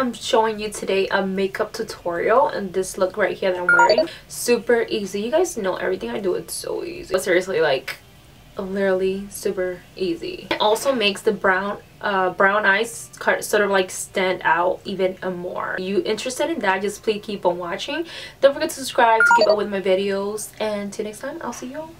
I'm showing you today a makeup tutorial, and this look right here that I'm wearing, super easy. You guys know everything I do, it's so easy, but seriously, like literally super easy. It also makes the brown eyes sort of like stand out even more. If you interested in that, just please keep on watching. Don't forget to subscribe to keep up with my videos, and till next time, I'll see y'all.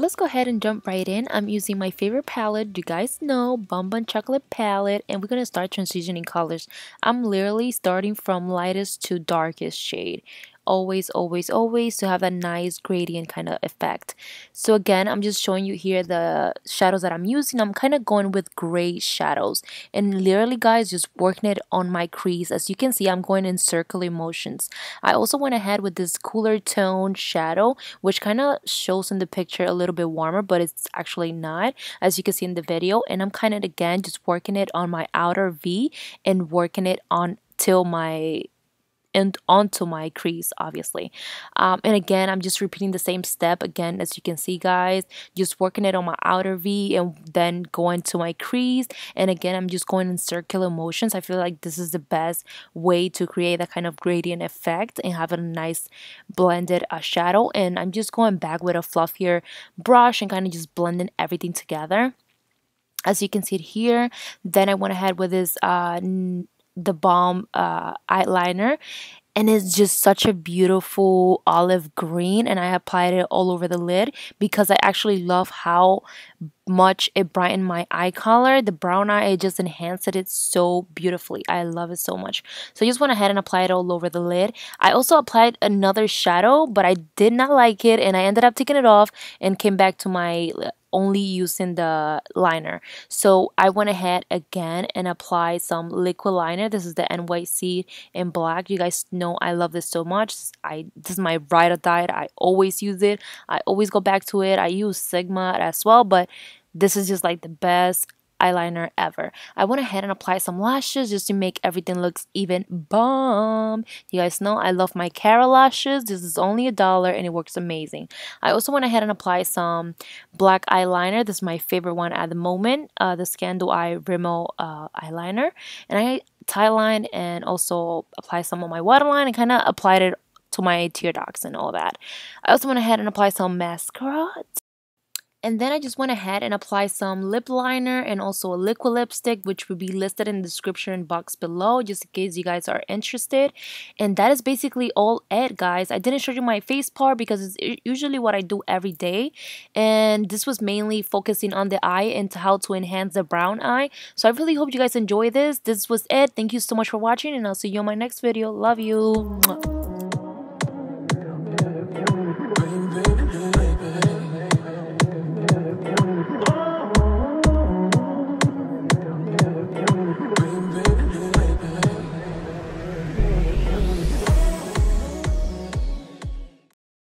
Let's go ahead and jump right in. I'm using my favorite palette, you guys know, Bon Bon chocolate palette, and we're gonna start transitioning colors. I'm literally starting from lightest to darkest shade, always to have that nice gradient kind of effect. So again, I'm just showing you here the shadows that I'm using. I'm kind of going with gray shadows, and literally guys, just working it on my crease. As you can see, I'm going in circular motions. I also went ahead with this cooler tone shadow, which kind of shows in the picture a little bit warmer, but it's actually not, as you can see in the video. And I'm kind of again just working it on my outer V and working it on till my onto my crease, obviously. And again, I'm just repeating the same step again, as you can see guys, just working it on my outer V and then going to my crease. And again, I'm just going in circular motions. I feel like this is the best way to create that kind of gradient effect and have a nice blended shadow. And I'm just going back with a fluffier brush and kind of just blending everything together, as you can see it here. Then I went ahead with this The Balm eyeliner, and it's just such a beautiful olive green, and I applied it all over the lid because I actually love how much it brightened my eye color. The brown eye, it just enhanced it so beautifully. I love it so much. So I just went ahead and applied it all over the lid. I also applied another shadow, but I did not like it, and I ended up taking it off and came back to my only using the liner. So I went ahead again and applied some liquid liner. This is the NYC in black. You guys know I love this so much. This is my ride or die. I always use it. I always go back to it. I use Sigma as well, but this is just like the best eyeliner ever. I went ahead and applied some lashes just to make everything looks even bomb. You guys know I love my Kara lashes. This is only $1 and it works amazing. I also went ahead and applied some black eyeliner. This is my favorite one at the moment, the Scandal Eye Rimmel eyeliner. And I tie-lined and also applied some on my waterline and kind of applied it to my tear ducts and all that. I also went ahead and applied some mascara. And then I just went ahead and applied some lip liner and also a liquid lipstick, which will be listed in the description box below, just in case you guys are interested. And that is basically all it, guys. I didn't show you my face part because it's usually what I do every day. And this was mainly focusing on the eye and how to enhance the brown eye. So I really hope you guys enjoy this. This was it. Thank you so much for watching, and I'll see you in my next video. Love you.